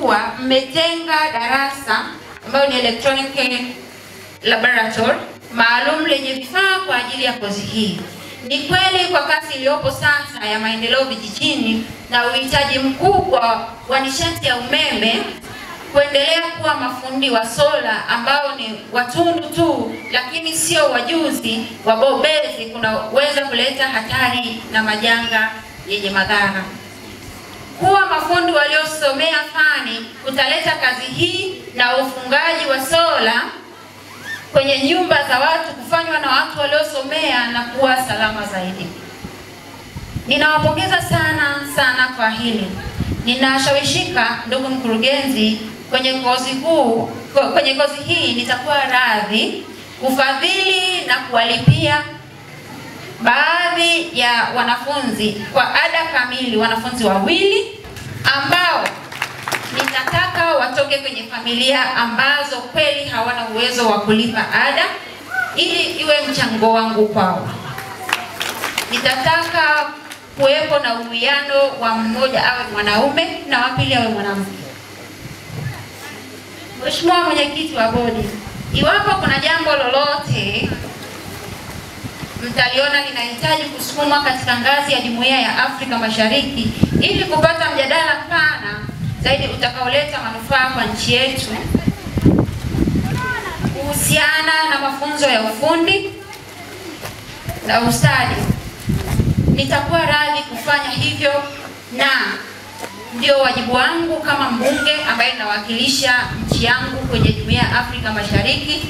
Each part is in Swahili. kuwa mmetenga darasa ambayo ni electronic laboratory maalum lenye vifaa kwa ajili ya kozi hii. Ni kweli kwa kasi iliyopo sasa ya maendeleo vijijini na uhitaji mkubwa wa nishati ya umeme, kuendelea kuwa mafundi wa sola ambao ni watundu tu lakini sio wajuzi wabobezi kunaweza kuleta hatari na majanga yenye madhara. Kuwa mafundi waliosomea fani kutaleta kazi hii na ufungaji wa sola kwenye nyumba za watu kufanywa na watu waliosomea na kuwa salama zaidi. Ninawapongeza sana kwa hili. Ninashawishika, ndugu mkurugenzi, kwenye kozi hii nitakuwa radhi kufadhili na kuwalipia baadhi ya wanafunzi kwa ada kamili, wanafunzi wawili ambao nitataka watoke kwenye familia ambazo kweli hawana uwezo wa kulipa ada ili iwe mchango wangu kwao. Nitataka kuwepo na uwiano wa mmoja awe mwanaume na wa pili awe mwanamke. Mheshimiwa Mwenyekiti wa Bodi, iwapo kuna jambo lolote mtaliona linahitaji kusukumwa katika ngazi ya Jumuiya ya Afrika Mashariki ili kupata mjadala pana zaidi utakaoleta manufaa kwa nchi yetu kuhusiana na mafunzo ya ufundi na ustadi, nitakuwa radhi kufanya hivyo, na ndio wajibu wangu kama mbunge ambaye nawakilisha nchi yangu kwenye Jumuiya ya Afrika Mashariki,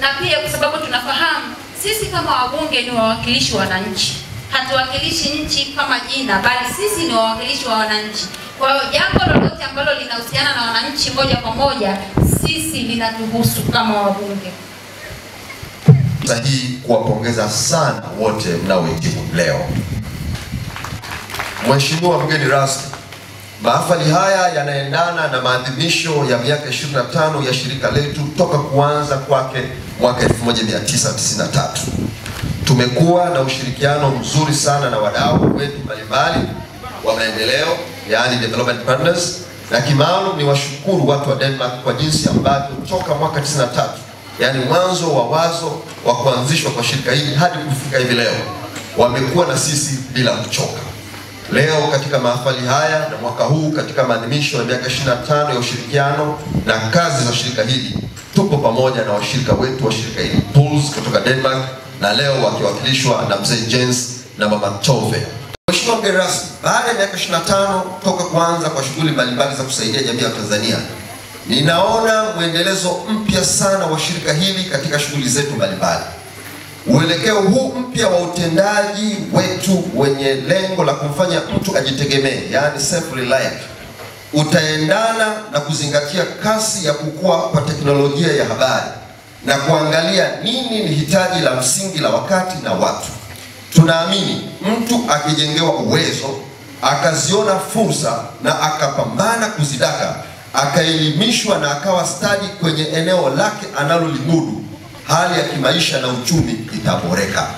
na pia kwa sababu tunafahamu sisi kama wabunge ni wawakilishi wa wananchi. Hatuwakilishi nchi kama jina, bali sisi ni wawakilishi wa wananchi. Kwa hiyo jambo lolote ambalo linahusiana na wananchi moja kwa moja sisi linatuhusu kama wabunge. Sahihi kuwapongeza sana wote mnaohitimu leo. Mheshimiwa mgeni rasmi, mahafali haya yanaendana na maadhimisho ya miaka 25 ya shirika letu toka kuanza kwake mwaka 1993. Tumekuwa na ushirikiano mzuri sana na wadau wetu mbalimbali wa maendeleo, yaani development partners, na kimaalum ni washukuru watu wa Denmark kwa jinsi ambavyo toka mwaka 93, yaani mwanzo wa wazo wa kuanzishwa kwa shirika hili hadi kufika hivi leo, wamekuwa na sisi bila kuchoka. Leo katika mahafali haya na mwaka huu katika maadhimisho ya miaka 25 ya ushirikiano na kazi za shirika hili, tuko pamoja na washirika wetu wa shirika hili Pools kutoka Denmark, na leo wakiwakilishwa na Mzee Jens na Mama Tove. Mheshimiwa mgeni rasmi, baada ya miaka 25 toka kuanza kwa shughuli mbalimbali za kusaidia jamii ya Tanzania, ninaona mwendelezo mpya sana wa shirika hili katika shughuli zetu mbalimbali. Uelekeo huu mpya wa utendaji wetu wenye lengo la kumfanya mtu ajitegemee, yaani self-reliant, utaendana na kuzingatia kasi ya kukua kwa teknolojia ya habari na kuangalia nini ni hitaji la msingi la wakati na watu. Tunaamini mtu akijengewa uwezo, akaziona fursa na akapambana kuzidaka, akaelimishwa na akawa stadi kwenye eneo lake analolimudu, hali ya kimaisha na uchumi itaboreka.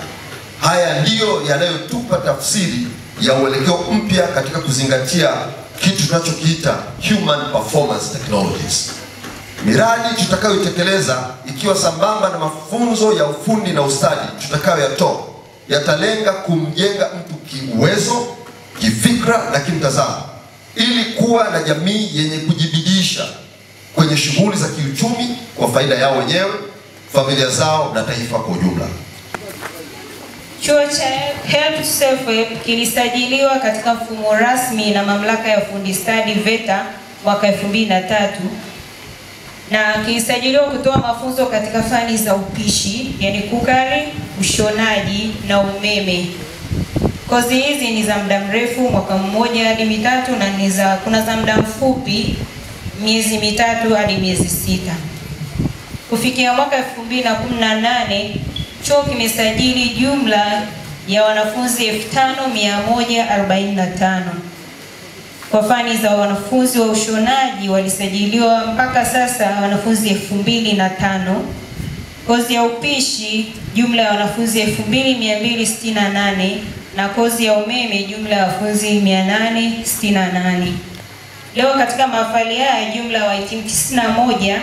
Haya ndiyo yanayotupa tafsiri ya uelekeo mpya katika kuzingatia kitu tunachokiita human performance technologies. Miradi tutakayotekeleza ikiwa sambamba na mafunzo ya ufundi na ustadi tutakayoyatoa yatalenga kumjenga mtu kiuwezo, kifikra na kimtazamo ili kuwa na jamii yenye kujibidisha kwenye shughuli za kiuchumi kwa faida yao wenyewe, familia zao na taifa kwa ujumla. Chuo cha Help Self Help kilisajiliwa katika mfumo rasmi na Mamlaka ya Ufundi Stadi VETA mwaka 2003, na kilisajiliwa kutoa mafunzo katika fani za upishi, yani kukari, ushonaji na umeme. Kozi hizi ni za muda mrefu, mwaka mmoja hadi mitatu, na kuna za muda mfupi, miezi mitatu hadi miezi 6. Kufikia mwaka 2018, chuo kimesajili jumla ya wanafunzi 5145. Kwa fani za wanafunzi wa ushonaji walisajiliwa mpaka sasa wanafunzi 2005. Kozi ya upishi jumla ya wanafunzi 2268, na kozi ya umeme jumla ya wanafunzi 868. Leo katika mahafali haya jumla wahitimu 91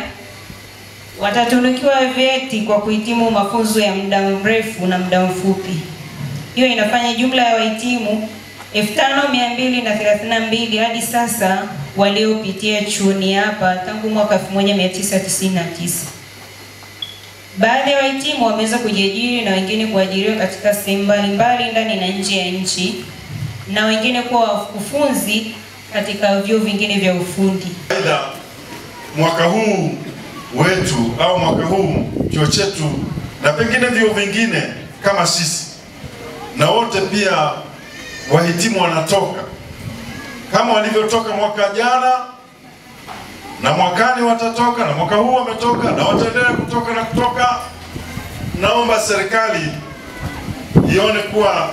watatunukiwa vyeti kwa kuhitimu mafunzo ya muda mrefu na muda mfupi. Hiyo inafanya jumla ya wahitimu 5232 hadi sasa waliopitia chuoni hapa tangu mwaka 1999. Baadhi ya wahitimu wameweza kujiajiri na wengine kuajiriwa katika sehemu mbalimbali ndani na nje ya nchi, na wengine kuwa wakufunzi katika vyuo vingine vya ufundi. Mwaka huu wetu au mwaka huu chuo chetu na pengine vyuo vingine kama sisi na wote pia wahitimu wanatoka kama walivyotoka mwaka jana, na mwakani watatoka, na mwaka huu wametoka, na wataendelea kutoka na kutoka. Naomba serikali ione kuwa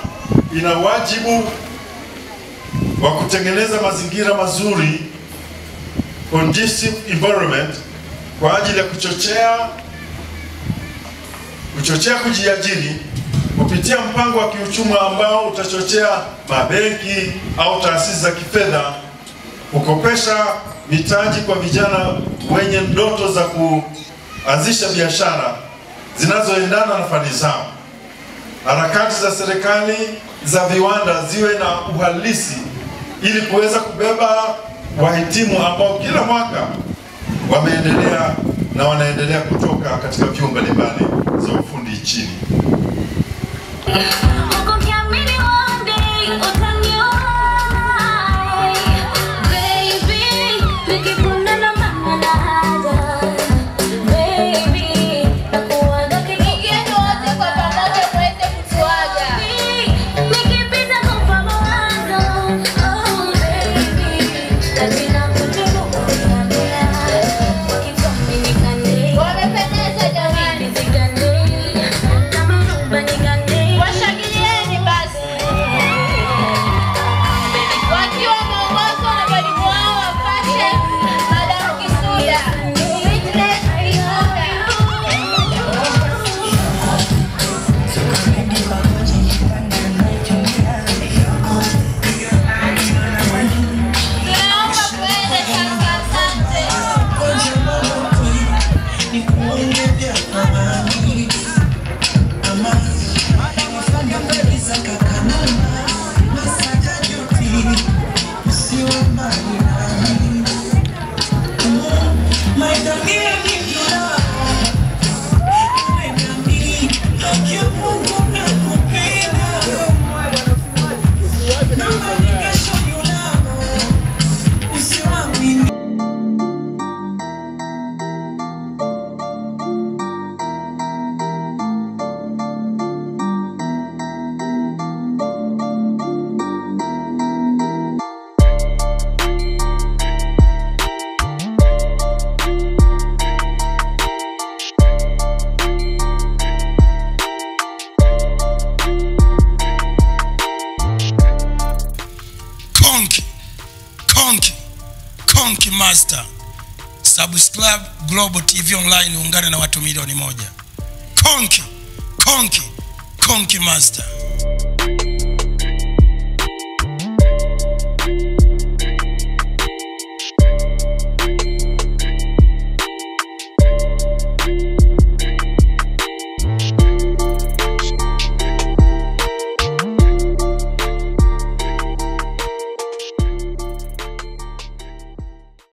ina wajibu wa kutengeneza mazingira mazuri, conducive environment, kwa ajili ya kuchochea kujiajiri kupitia mpango wa kiuchumi ambao utachochea mabenki au taasisi za kifedha kukopesha mitaji kwa vijana wenye ndoto za kuanzisha biashara zinazoendana na fani zao. Harakati za serikali za viwanda ziwe na uhalisi ili kuweza kubeba wahitimu ambao kila mwaka wameendelea na wanaendelea kutoka katika vyuo mbalimbali za ufundi nchini. Master, subscribe Global TV Online, ungane na watu milioni moja. Konki, konki, konki master.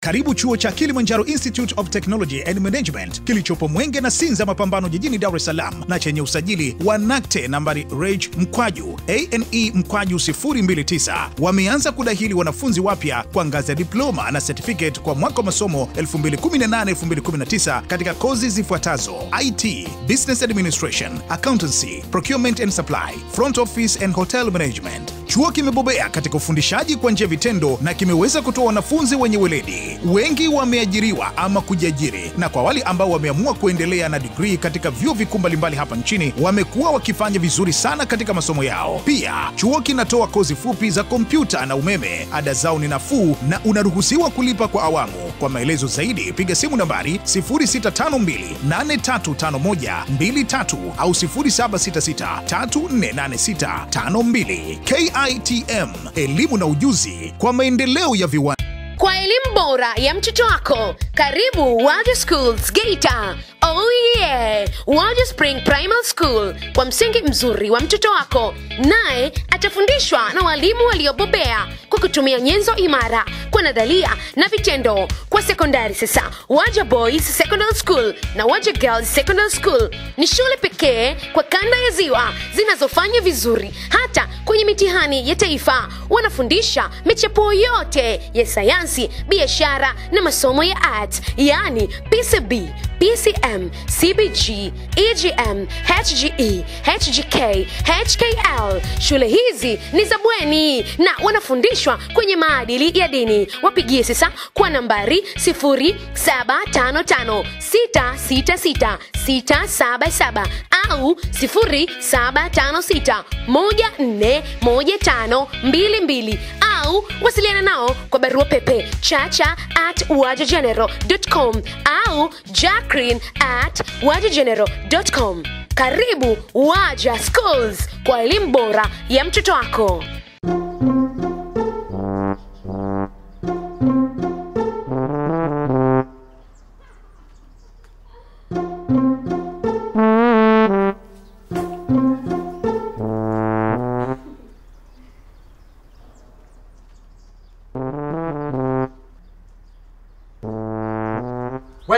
Karibu chuo cha Kilimanjaro Institute of Technology and Management kilichopo Mwenge na Sinza Mapambano jijini Dar es Salaam, na chenye usajili wa NACTE nambari REG/ANE/029. Wameanza kudahili wanafunzi wapya kwa ngazi ya diploma na certificate kwa mwaka wa masomo 2018-2019 katika kozi zifuatazo: IT, Business Administration, Accountancy, Procurement and Supply, Front Office and Hotel Management. Chuo kimebobea katika ufundishaji kwa njia vitendo na kimeweza kutoa wanafunzi wenye weledi. Wengi wameajiriwa ama kujiajiri, na kwa wale ambao wameamua kuendelea na degree katika vyuo vikuu mbalimbali hapa nchini, wamekuwa wakifanya vizuri sana katika masomo yao. Pia chuo kinatoa kozi fupi za kompyuta na umeme. Ada zao ni nafuu na unaruhusiwa kulipa kwa awamu. Kwa maelezo zaidi piga simu nambari 0652835123 au 0766348652. KITM, elimu na ujuzi kwa maendeleo ya viwanda. Kwa elimu bora ya mtoto wako. Karibu Waja Schools Geita. Oh yeah, Waja Spring Primary School. Kwa msingi mzuri wa mtoto wako, naye atafundishwa na walimu waliobobea kwa kutumia nyenzo imara, kwa nadharia na vitendo. Kwa sekondari sasa, Waja Boys Secondary School na Waja Girls Secondary School ni shule pekee kwa kanda ya Ziwa zinazofanya vizuri hata kwenye mitihani ya taifa. Wanafundisha michepuo yote ya sayansi, biashara na masomo ya art, yani PCB, PCM, CBG, EGM, HGE, HGK, HKL. Shule hizi ni za bweni na wanafundishwa kwenye maadili ya dini. Wapigie sasa kwa nambari 0755 666 677 au 0756 141522 au wasiliana nao kwa barua pepe chacha@wajageneral.com au jacqueline@wajageneral.com. Karibu Waja Schools kwa elimu bora ya mtoto wako.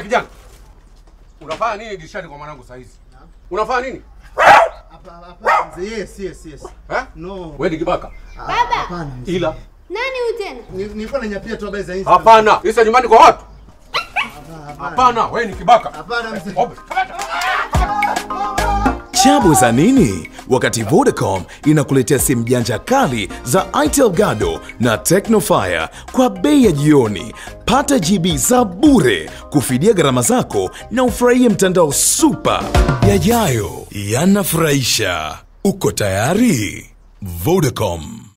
Kijana, unafanya nini dirishani kwa mwanangu saa hizi? Unafanya nini? Hapa mzee. Yes. Eh? No. Wewe ni kibaka. Baba. Hapana. Ila nani huyu tena? Nilikuwa nanyapia tu habari za hizi. Hapana. Hizi nyumbani kwa watu. Hapana, wewe ni kibaka. Hapana mzee. Chabu za nini? Wakati Vodacom inakuletea simu janja kali za Itel Gado na Teknofire kwa bei ya jioni. Pata GB za bure kufidia gharama zako na ufurahie mtandao super. Yajayo yanafurahisha. Uko tayari? Vodacom.